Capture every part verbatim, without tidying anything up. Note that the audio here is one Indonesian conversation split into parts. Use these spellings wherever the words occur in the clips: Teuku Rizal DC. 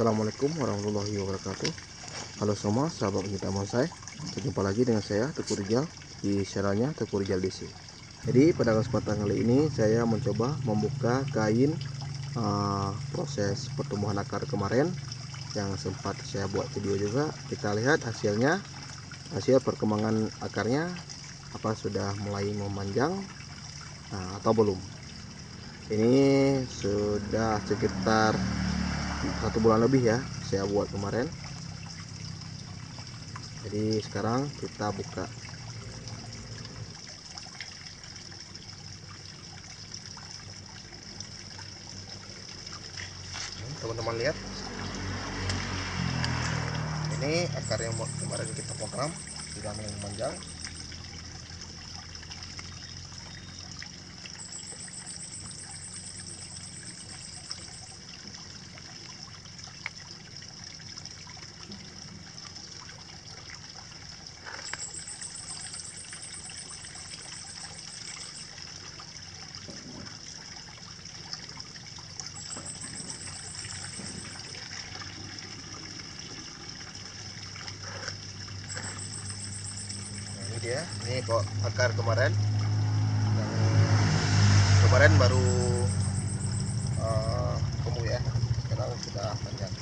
Assalamualaikum warahmatullahi wabarakatuh. Halo semua sahabat pecinta bonsai, berjumpa lagi dengan saya Teuku Rizal di channelnya Teuku Rizal D C. Jadi pada kesempatan kali ini saya mencoba membuka kain uh, proses pertumbuhan akar kemarin yang sempat saya buat video juga. Kita lihat hasilnya, hasil perkembangan akarnya, apa sudah mulai memanjang nah, atau belum. Ini sudah sekitar satu bulan lebih ya saya buat kemarin. Jadi sekarang kita buka. Teman-teman lihat, ini akar yang kemarin kita program sudah mulai memanjang. Ya, ini kok akar kemarin yang kemarin baru uh, kemu ya, sekarang sudah panjang.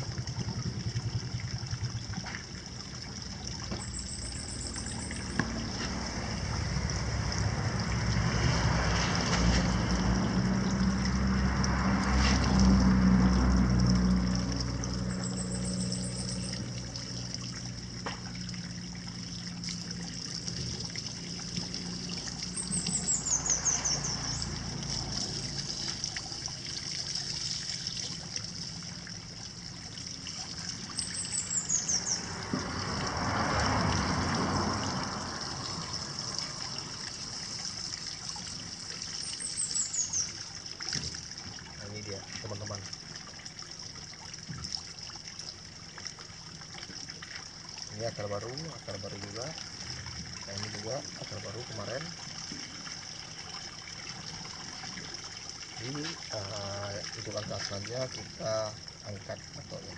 Teman-teman, ini akar baru, akar baru juga. Nah, ini juga akar baru kemarin. Ini uh, itu langkah selanjutnya kita angkat motornya.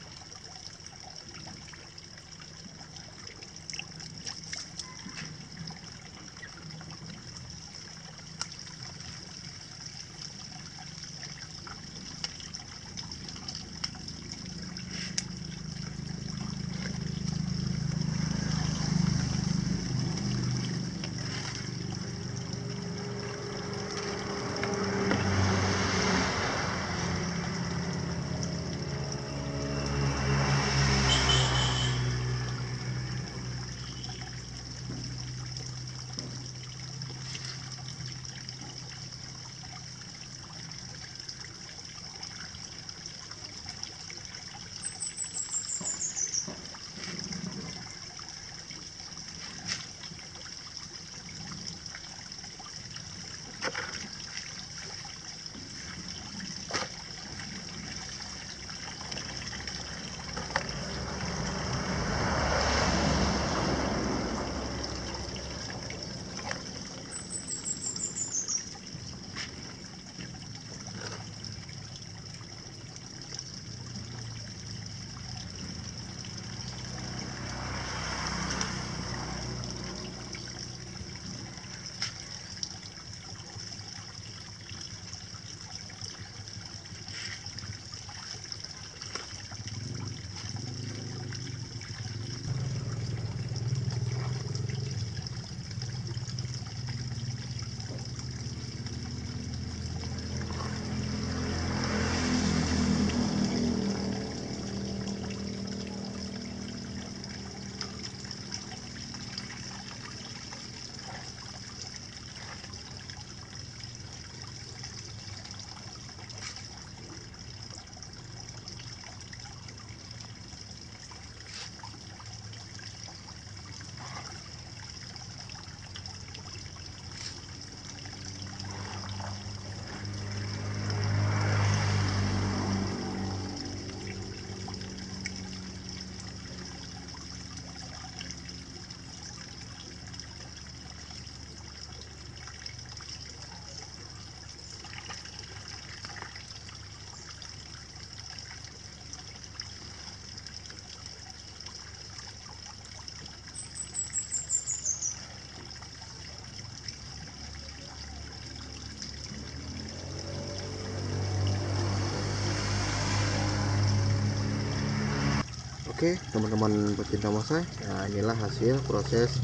Oke teman-teman pecinta mosaik, nah inilah hasil proses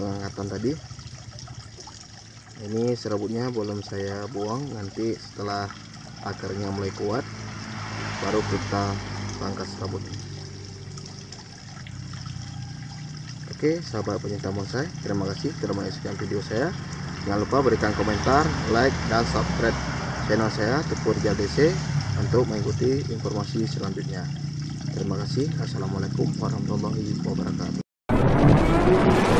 pengangkatan tadi. Ini serabutnya belum saya buang, nanti setelah akarnya mulai kuat baru kita angkat serabutnya. Oke sahabat pecinta mosaik, terima kasih telah menyaksikan video saya. Jangan lupa berikan komentar, like, dan subscribe channel saya Teuku Rizal D C untuk mengikuti informasi selanjutnya. Terima kasih. Assalamualaikum warahmatullahi wabarakatuh.